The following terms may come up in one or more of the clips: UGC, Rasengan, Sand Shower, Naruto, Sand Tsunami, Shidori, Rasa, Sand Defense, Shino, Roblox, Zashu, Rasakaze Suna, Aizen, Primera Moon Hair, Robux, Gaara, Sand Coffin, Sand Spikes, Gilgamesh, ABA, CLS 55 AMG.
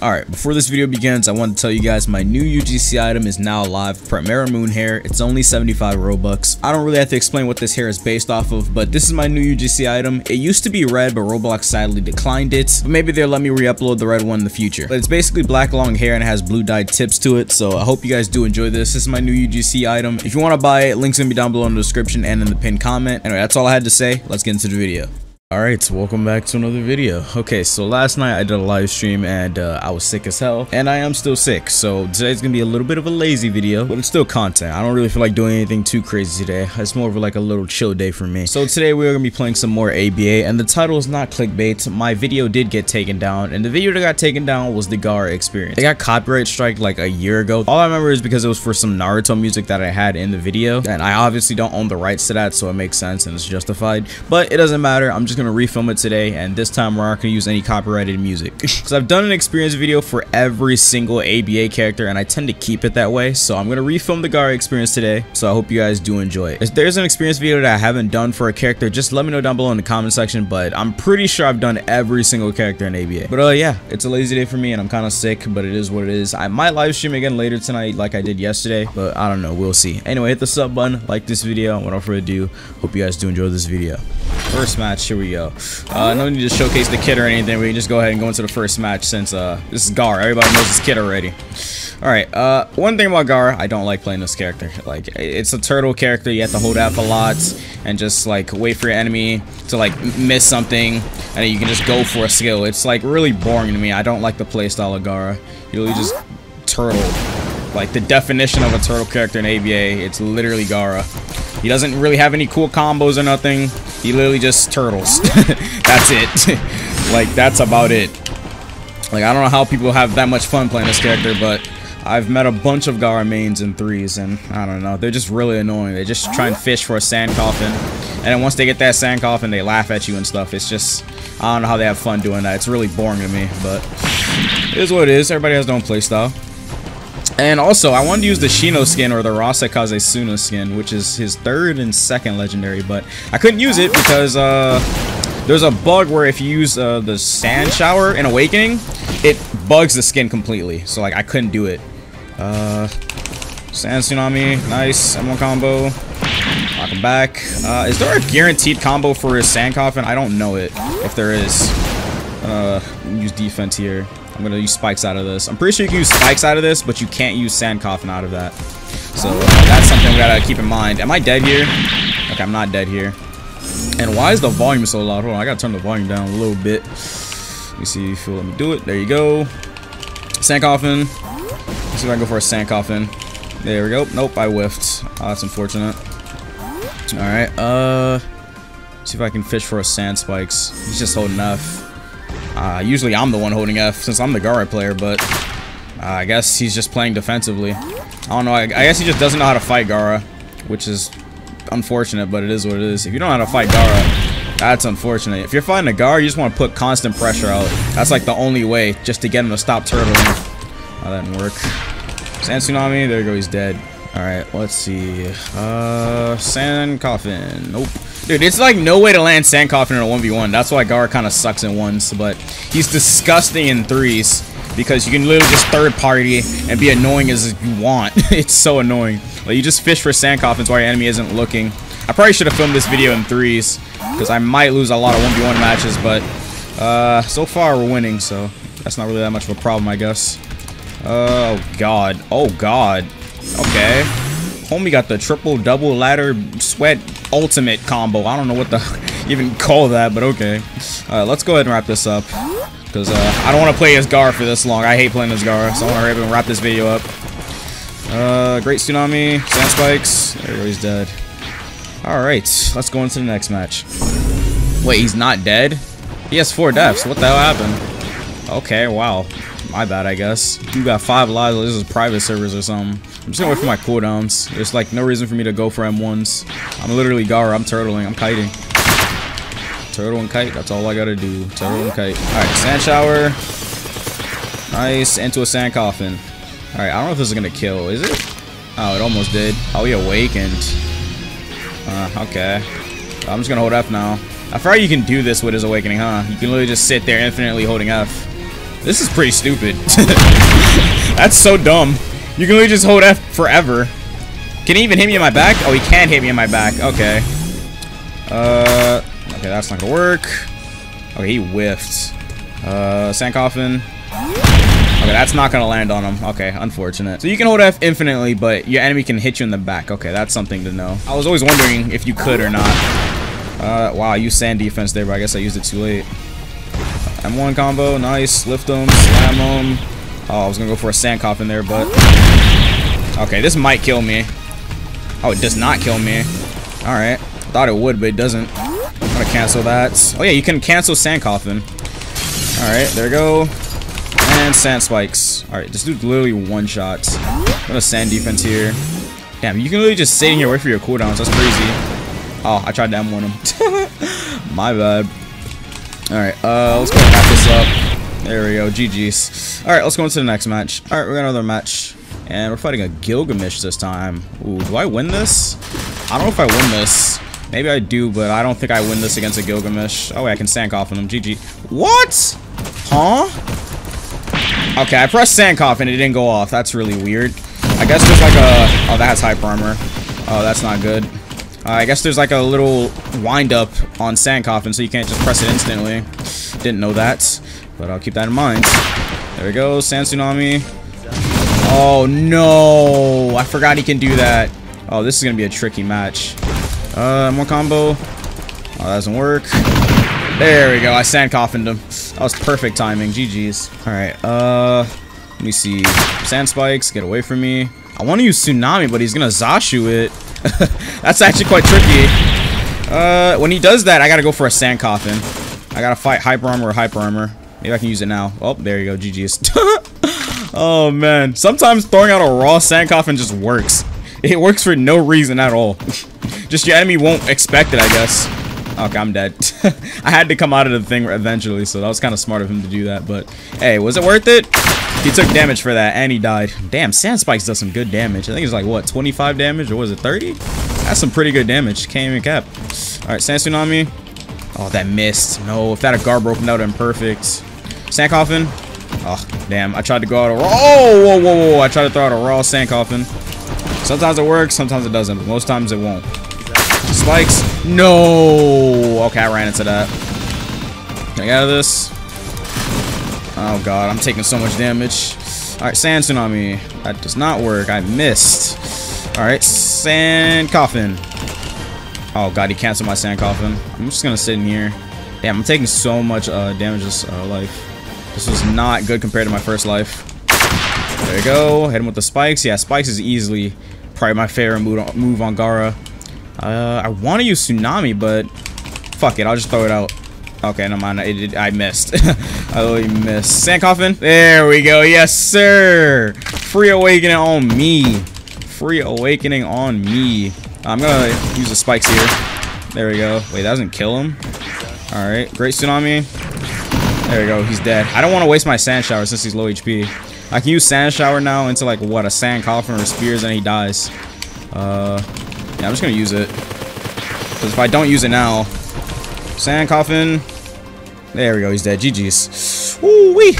Alright, before this video begins, I want to tell you guys my new UGC item is now live, Primera Moon Hair. It's only 75 Robux. I don't really have to explain what this hair is based off of, but this is my new UGC item. It used to be red, but Roblox sadly declined it, but maybe they'll let me re-upload the red one in the future. But it's basically black long hair and it has blue dyed tips to it, so I hope you guys do enjoy this. This is my new UGC item. If you want to buy it, link's gonna be down below in the description and in the pinned comment. Anyway, that's all I had to say. Let's get into the video. Alright, so welcome back to another video. Okay, so last night I did a live stream and I was sick as hell, and I am still sick, so today's gonna be a little bit of a lazy video, but it's still content. I don't really feel like doing anything too crazy today. It's more of like a little chill day for me. So today we are gonna be playing some more ABA, and the title is not clickbait. My video did get taken down, and the video that got taken down was the Gaara experience. They got copyright strike like a year ago. All I remember is because it was for some Naruto music that I had in the video, and I obviously don't own the rights to that, so it makes sense and it's justified, but it doesn't matter. I'm just gonna refilm it today, and this time we're not gonna use any copyrighted music because I've done an experience video for every single ABA character and I tend to keep it that way. So I'm gonna refilm the Gaara experience today, so I hope you guys do enjoy it. If there's an experience video that I haven't done for a character, just let me know down below in the comment section, but I'm pretty sure I've done every single character in ABA. But yeah, it's a lazy day for me and I'm kind of sick, but it is what it is. I might live stream again later tonight like I did yesterday, but I don't know, we'll see. Anyway, hit the sub button, like this video, and without further ado, hope you guys do enjoy this video. First match, here we go. No need to showcase the kid or anything. We can just go ahead and go into the first match since this is Gaara. Everybody knows this kid already. Alright, one thing about Gaara, I don't like playing this character. Like, it's a turtle character. You have to hold up a lot and just, like, wait for your enemy to, like, miss something. And then you can just go for a skill. It's, like, really boring to me. I don't like the playstyle of Gaara. You really just turtle. Like, the definition of a turtle character in ABA, it's literally Gaara. He doesn't really have any cool combos or nothing. He literally just turtles. That's it. Like, that's about it. Like, I don't know how people have that much fun playing this character, but I've met a bunch of Gaara mains in threes, and I don't know. They're just really annoying. They just try and fish for a sand coffin, and then once they get that sand coffin, they laugh at you and stuff. It's just, I don't know how they have fun doing that. It's really boring to me, but it is what it is. Everybody has their own playstyle. And also, I wanted to use the Shino skin or the Rasakaze Suna skin, which is his third and second legendary, but I couldn't use it because there's a bug where if you use the Sand Shower in Awakening, it bugs the skin completely. So, like, I couldn't do it. Sand Tsunami, nice, M1 combo. Knock him back. Is there a guaranteed combo for his Sand Coffin? I don't know it, if there is. Use defense here. I'm gonna use spikes out of this. I'm pretty sure you can use spikes out of this, but you can't use sand coffin out of that. So that's something we gotta keep in mind. Am I dead here? Okay, I'm not dead here. And why is the volume so loud? Hold on, I gotta turn the volume down a little bit. Let me see if you'll let me do it. There you go. Sand coffin. Let's see if I can go for a sand coffin. There we go. Nope, I whiffed. Oh, that's unfortunate. Alright, let's see if I can fish for a sand spikes. He's just holding F. Usually I'm the one holding F since I'm the Gaara player, but I guess he's just playing defensively. I don't know. I guess he just doesn't know how to fight Gaara, which is unfortunate, but it is what it is. If you don't know how to fight Gaara, that's unfortunate. If you're fighting a Gaara, you just want to put constant pressure out. That's like the only way just to get him to stop turtling. Oh, that didn't work. Sand Tsunami. There you go. He's dead. All right. Let's see. Sand Coffin. Nope. Dude, it's like no way to land Sand Coffin in a 1v1. That's why Gaara kind of sucks in ones, but he's disgusting in threes because you can literally just third party and be annoying as you want. It's so annoying. Like, you just fish for Sand Coffins while your enemy isn't looking. I probably should have filmed this video in threes because I might lose a lot of 1v1 matches, but so far we're winning, so that's not really that much of a problem, I guess. Oh, God. Oh, God. Okay. Homie got the triple double ladder sweat ultimate combo. I don't know what the even call that, but okay. Let's go ahead and wrap this up because I don't want to play as Gaara for this long. I hate playing as Gaara, so I want to hurry up and wrap this video up. Great Tsunami, Sand Spikes. There he goes, he's dead. All right, let's go into the next match. Wait, he's not dead? He has 4 deaths. What the hell happened? Okay, wow. My bad, I guess. You got 5 lives. This is private servers or something. I'm just gonna wait for my cooldowns. There's like no reason for me to go for M1s. I'm literally Gaara. I'm turtling. I'm kiting. Turtle and kite. That's all I gotta do. Turtle and kite. Alright, sand shower. Nice. Into a sand coffin. Alright, I don't know if this is gonna kill. Is it? Oh, it almost did. Oh, he awakened. Okay. I'm just gonna hold F now. I forgot you can do this with his awakening, huh? You can literally just sit there infinitely holding F. This is pretty stupid. That's so dumb. You can really just hold F forever. Can he even hit me in my back? Oh, he can't hit me in my back. Okay. Okay, that's not gonna work. Okay, he whiffed. Sand Coffin. Okay, that's not gonna land on him. Okay, unfortunate. So you can hold F infinitely, but your enemy can hit you in the back. Okay, that's something to know. I was always wondering if you could or not. Wow, I used Sand Defense there, but I guess I used it too late. M1 combo, nice. Lift him, slam him. Oh, I was gonna go for a Sand Coffin there, but... Okay, this might kill me. Oh, it does not kill me. Alright. Thought it would, but it doesn't. I'm gonna cancel that. Oh yeah, you can cancel Sand Coffin. Alright, there we go. And Sand Spikes. Alright, this dude's literally one shot. What a Sand Defense here. Damn, you can literally just sit in here, wait for your cooldowns. That's crazy. Oh, I tried to M1 him. My bad. Alright, let's go and wrap this up. There we go, GG's. Alright, let's go into the next match. Alright, we got another match. And we're fighting a Gilgamesh this time. Ooh, do I win this? I don't know if I win this. Maybe I do, but I don't think I win this against a Gilgamesh. Oh, wait, I can Sand Coffin him. GG. What? Huh? Okay, I pressed Sand Coffin and it didn't go off. That's really weird. I guess there's like a... Oh, that has hyper armor. Oh, that's not good. I guess there's like a little wind-up on Sand Coffin, so you can't just press it instantly. Didn't know that, but I'll keep that in mind. There we go. Sand Tsunami. Oh, no. I forgot he can do that. Oh, this is going to be a tricky match. More combo. Oh, that doesn't work. There we go. I Sand Coffined him. That was perfect timing. GG's. Alright, let me see. Sand Spikes, get away from me. I want to use Tsunami, but he's gonna Zashu it. That's actually quite tricky. When he does that, I gotta go for a Sand Coffin. I gotta fight hyper armor or hyper armor. Maybe I can use it now. Oh, there you go. GG's. Oh man. Sometimes throwing out a raw Sand Coffin just works. It works for no reason at all. Just your enemy won't expect it, I guess. Okay, I'm dead. I had to come out of the thing eventually, so that was kind of smart of him to do that. But, hey, was it worth it? He took damage for that, and he died. Damn, Sand Spikes does some good damage. I think it's like, what, 25 damage? Or was it 30? That's some pretty good damage. Can't even cap. Alright, Sand Tsunami. Oh, that missed. No, if that had guard broken, that would have been perfect. Sand Coffin. Oh, damn. I tried to go out a raw... Oh, whoa, whoa, whoa. I tried to throw out a raw Sand Coffin. Sometimes it works, sometimes it doesn't. Most times it won't. Spikes. No. Okay, I ran into that. Can I get out of this? Oh, God. I'm taking so much damage. All right, Sand Tsunami. That does not work. I missed. All right, Sand Coffin. Oh, God. He canceled my Sand Coffin. I'm just going to sit in here. Damn, I'm taking so much damage this life. This was not good compared to my first life. There you go. Hit him with the Spikes. Yeah, Spikes is easily probably my favorite move on Gaara. I want to use Tsunami, but fuck it, I'll just throw it out. Okay, no mind, I missed. I literally missed. Sand Coffin. There we go. Yes, sir. Free awakening on me. Free awakening on me. I'm gonna use the Spikes here. There we go. Wait, that doesn't kill him. All right, great Tsunami. There we go. He's dead. I don't want to waste my Sand Shower since he's low HP. I can use Sand Shower now into like what, a Sand Coffin or spears, and he dies. Yeah, I'm just gonna use it. Because if I don't use it now... Sand Coffin. There we go, he's dead. GG's. Woo-wee!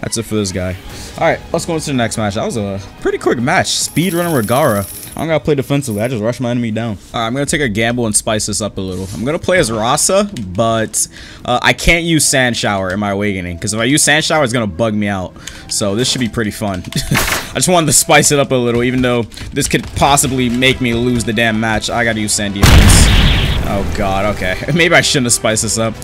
That's it for this guy. Alright, let's go into the next match. That was a pretty quick match. Speedrunner with Gaara. I don't gotta play defensively. I just rushed my enemy down. Alright, I'm gonna take a gamble and spice this up a little. I'm gonna play as Rasa, but I can't use Sand Shower in my awakening. Because if I use Sand Shower, it's gonna bug me out. So this should be pretty fun. I just wanted to spice it up a little, even though this could possibly make me lose the damn match. I gotta use Sand Defense. Oh, God, okay. Maybe I shouldn't have spiced this up.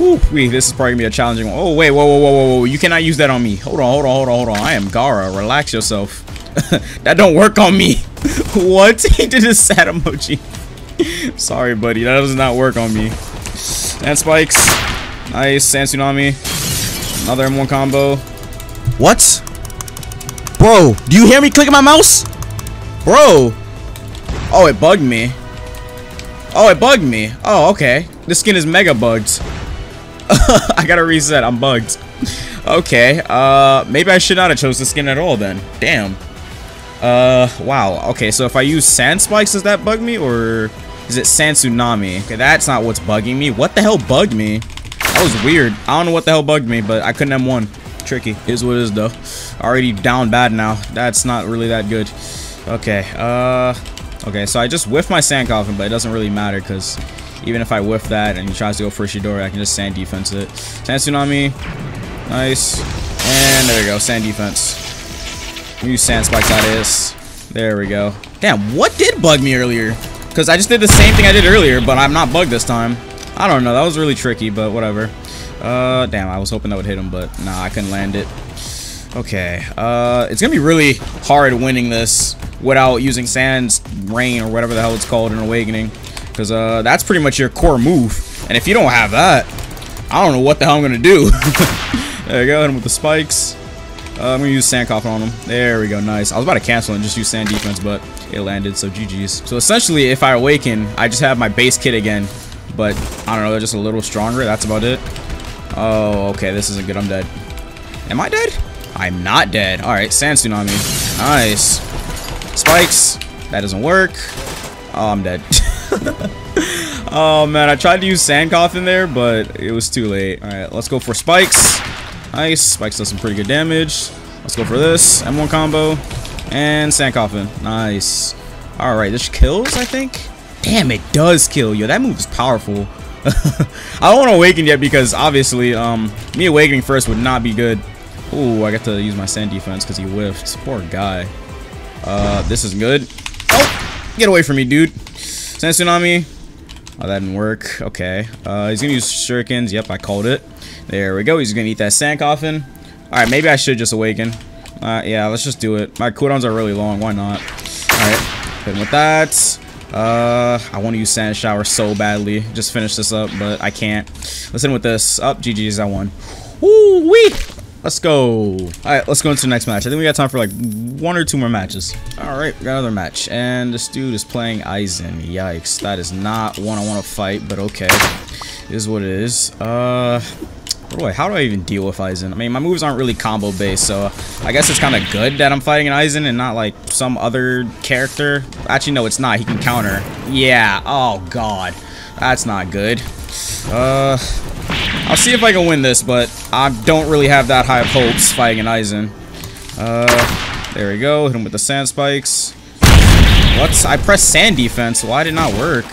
Whew, this is probably gonna be a challenging one. Oh, wait, whoa, whoa, whoa, whoa, whoa. You cannot use that on me. Hold on, hold on, hold on, hold on. I am Gaara. Relax yourself. That don't work on me. What? He did a sad emoji. Sorry, buddy. That does not work on me. Sand Spikes. Nice. Sand Tsunami. Another M1 combo. What? Bro, do you hear me clicking my mouse? Bro. Oh, it bugged me. Oh, it bugged me. Oh, okay. This skin is mega bugged. I gotta reset. I'm bugged. Okay. Maybe I should not have chose this skin at all then. Damn. Wow. Okay, so if I use Sand Spikes, does that bug me? Or is it Sand Tsunami? Okay, that's not what's bugging me. What the hell bugged me? That was weird. I don't know what the hell bugged me, but I couldn't M1. tricky. Is what it is, though. Already down bad now. That's not really that good. Okay. Okay, so I just whiffed my Sand Coffin, but it doesn't really matter because even if I whiff that and he tries to go for Shidori, I can just Sand Defense it. Sand Tsunami. Nice. And there we go. Sand Defense. Use Sand Spikes out of this. There we go. Damn, what did bug me earlier? Because I just did the same thing I did earlier, but I'm not bugged this time. I don't know. That was really tricky, but whatever. Damn, I was hoping that would hit him, but nah, I couldn't land it. Okay, it's gonna be really hard winning this without using Sand's Rain or whatever the hell it's called in Awakening. Because that's pretty much your core move. And if you don't have that, I don't know what the hell I'm gonna do. There you go, hit him with the spikes. I'm gonna use Sand Coffin on him. There we go, nice. I was about to cancel and just use Sand Defense, but it landed, so GG's. So essentially, if I awaken, I just have my base kit again, but I don't know, they're just a little stronger. That's about it. Oh, okay, this isn't good. I'm dead. Am I dead? I'm not dead. All right, Sand Tsunami. Nice. Spikes. That doesn't work. Oh, I'm dead. Oh, man, I tried to use Sand Coffin there, but it was too late. All right, let's go for spikes. Nice. Spikes does some pretty good damage. Let's go for this. M1 combo. And Sand Coffin. Nice. All right, this kills, I think. Damn, it does kill. Yo, that move is powerful. I don't want to awaken yet because, obviously, me awakening first would not be good. Ooh, I got to use my Sand Defense because he whiffed. Poor guy. This is good. Oh, get away from me, dude. Sand Tsunami. Oh, that didn't work. Okay. He's going to use shurikens. Yep, I called it. There we go. He's going to eat that Sand Coffin. All right, maybe I should just awaken. Yeah, let's just do it. My cooldowns are really long. Why not? All right. Hit him with that. I want to use Sand Shower so badly. Just finish this up, but I can't. Let's end with this. Up, GG's, I won. Woo-wee! Let's go. Alright, let's go into the next match. I think we got time for like one or two more matches. Alright, we got another match. And this dude is playing Aizen. Yikes. That is not one I want to fight, but okay. It is what it is. How do I even deal with Aizen? I mean, my moves aren't really combo based, so I guess it's kind of good that I'm fighting an Aizen and not like some other character. Actually, no, it's not. He can counter. Yeah. Oh God, that's not good. I'll see if I can win this, but I don't really have that high of hopes fighting an Aizen. There we go. Hit him with the Sand Spikes. What? I pressed Sand Defense. Why did it not work?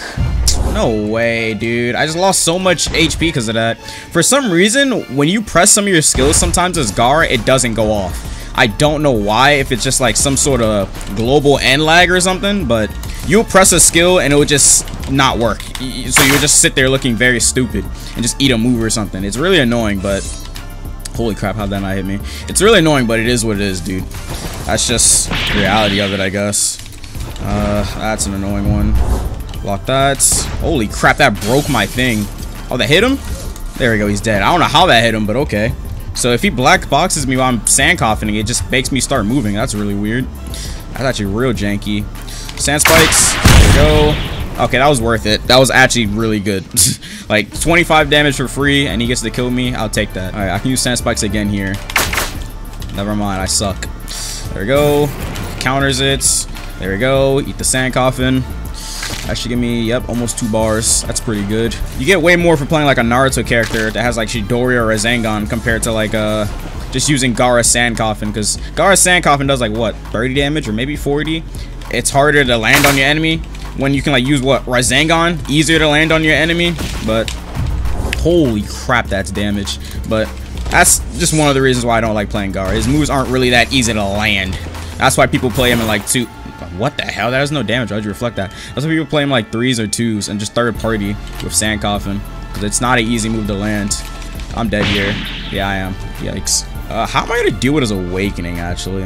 No way, dude. I just lost so much HP because of that. For some reason, when you press some of your skills sometimes as Gaara, it doesn't go off. I don't know why, if it's just like some sort of global end lag or something, but you'll press a skill and it would just not work. So you would just sit there looking very stupid and just eat a move or something. It's really annoying, but holy crap, how'd that not hit me? It's really annoying, but it is what it is, dude. That's just the reality of it, I guess. That's an annoying one. Block that. Holy crap, that broke my thing. Oh, that hit him? There we go, he's dead. I don't know how that hit him, but okay. So if he black boxes me while I'm Sand Coffining, it just makes me start moving. That's really weird. That's actually real janky. Sand Spikes. There we go. Okay, that was worth it. That was actually really good. Like, 25 damage for free, and he gets to kill me. I'll take that. Alright, I can use Sand Spikes again here. Never mind, I suck. There we go. Counters it. There we go. Eat the Sand Coffin. That should give me, yep, almost 2 bars. That's pretty good. You get way more for playing like a Naruto character that has like Shidori or a Zangan compared to like just using Gaara Sand Coffin, because Gaara Sand Coffin does like what, 30 damage or maybe 40. It's harder to land on your enemy when you can like use what, Rasengan, easier to land on your enemy. But holy crap, that's damage. But that's just one of the reasons why I don't like playing Gaara. His moves aren't really that easy to land. That's why people play him in like two. What the hell? That was no damage. Why'd you reflect that? That's why people play him like 3s or 2s and just third party with Sand Coffin, because it's not an easy move to land. I'm dead here. Yeah, I am. Yikes. How am I gonna deal with his awakening actually?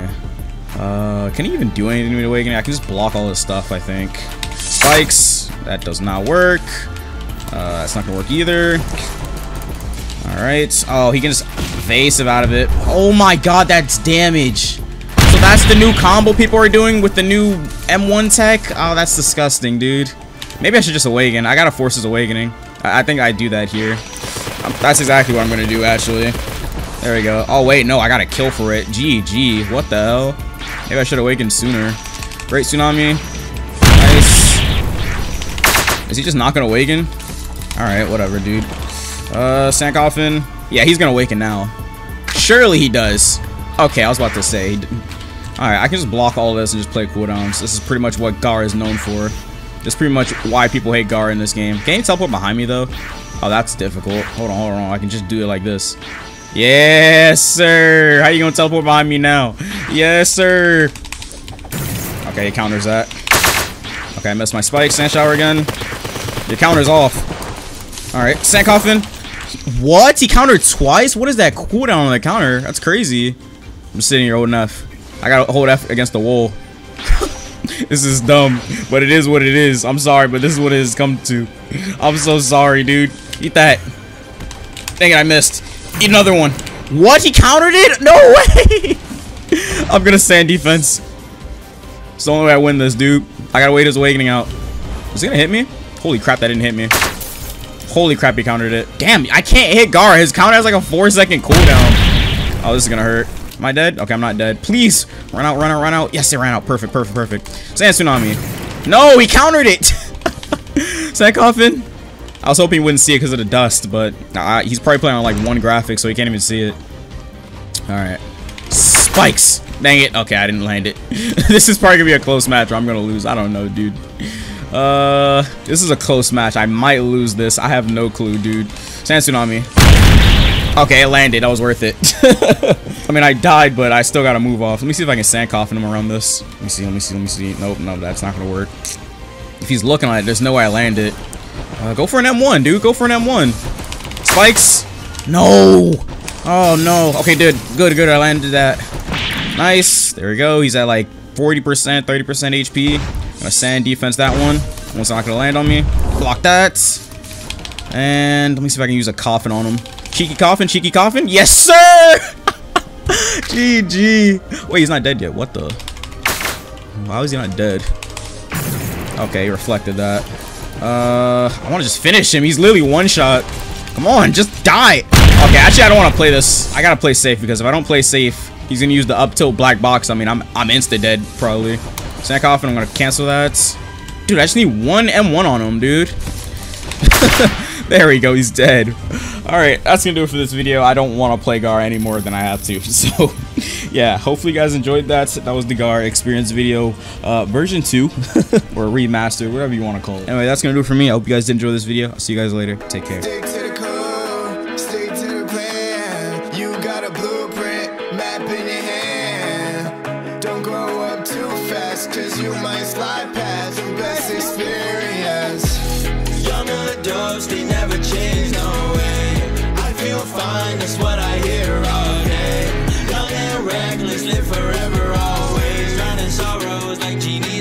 Can he even do anything with awakening? I can just block all his stuff, I think. Spikes. That does not work. That's not gonna work either. All right. Oh, he can just evasive out of it. Oh my God, that's damage. So that's the new combo people are doing with the new M1 tech? Oh, that's disgusting, dude. Maybe I should just awaken. I gotta force his awakening. I think I do that here. That's exactly what I'm gonna do, actually. There we go. Oh, wait, no, I gotta kill for it. GG, what the hell? Maybe I should awaken sooner. Great Tsunami. Nice. Is he just not gonna awaken? All right, whatever, dude. Sand Coffin. Yeah, he's gonna awaken now. Surely he does. Okay, I was about to say. Alright, I can just block all of this and just play cooldowns. This is pretty much what Gaara is known for. That's pretty much why people hate Gaara in this game. Can you teleport behind me, though? Oh, that's difficult. Hold on, hold on. I can just do it like this. Yes, sir. How you gonna teleport behind me now? Yes, sir. Okay, he counters that. Okay, I missed my spike. Sand shower again. Your counter's off. Alright, sand coffin. What? He countered twice? What is that cooldown on the counter? That's crazy. I'm sitting here holding F. I gotta hold F against the wall. This is dumb, but it is what it is. I'm sorry, but this is what it has come to. I'm so sorry, dude. Eat that. Dang it, I missed. Eat another one. What? He countered it? No way! I'm gonna sand defense. It's the only way I win this, dude. I gotta wait his awakening out. Is he gonna hit me? Holy crap, that didn't hit me. Holy crap, he countered it. Damn, I can't hit Gaara. His counter has like a 4-second cooldown. Oh, this is gonna hurt. Am I dead? Okay, I'm not dead. Please! Run out, run out, run out. Yes, it ran out. Perfect, perfect, perfect. Sand Tsunami. No, he countered it! Sand Coffin. I was hoping he wouldn't see it because of the dust, but he's probably playing on like one graphic, so he can't even see it. Alright. Spikes! Dang it. Okay, I didn't land it. This is probably gonna be a close match or I'm gonna lose. I don't know, dude. This is a close match. I might lose this. I have no clue, dude. Sand Tsunami. Okay, it landed. That was worth it. I mean, I died, but I still gotta move off. Let me see if I can sand coffin him around this. Let me see, let me see, let me see. Nope, no, that's not gonna work. If he's looking at it, there's no way I land it. Go for an M1, dude. Go for an M1. Spikes. No. Oh, no. Okay, dude. Good, good. I landed that. Nice. There we go. He's at like 40%, 30% HP. Gonna sand defense that one. One's not gonna land on me. Block that. And let me see if I can use a coffin on him. Cheeky coffin, cheeky coffin. Yes, sir! GG. Wait, he's not dead yet. What the? Why was he not dead? Okay, he reflected that. I wanna just finish him. He's literally one shot. Come on, just die. Okay, actually, I don't wanna play this. I gotta play safe because if I don't play safe, he's gonna use the up tilt black box. I mean, I'm insta dead probably. Sand coffin, I'm gonna cancel that. Dude, I just need one M1 on him, dude. There we go, he's dead. Alright, that's gonna do it for this video. I don't wanna play Gaara any more than I have to. So, yeah, hopefully you guys enjoyed that. That was the Gaara Experience video, version 2, or remastered, whatever you wanna call it. Anyway, that's gonna do it for me. I hope you guys did enjoy this video. I'll see you guys later. Take care. That's what I hear all day. Young and reckless, live forever, always. Drowning sorrows like genies.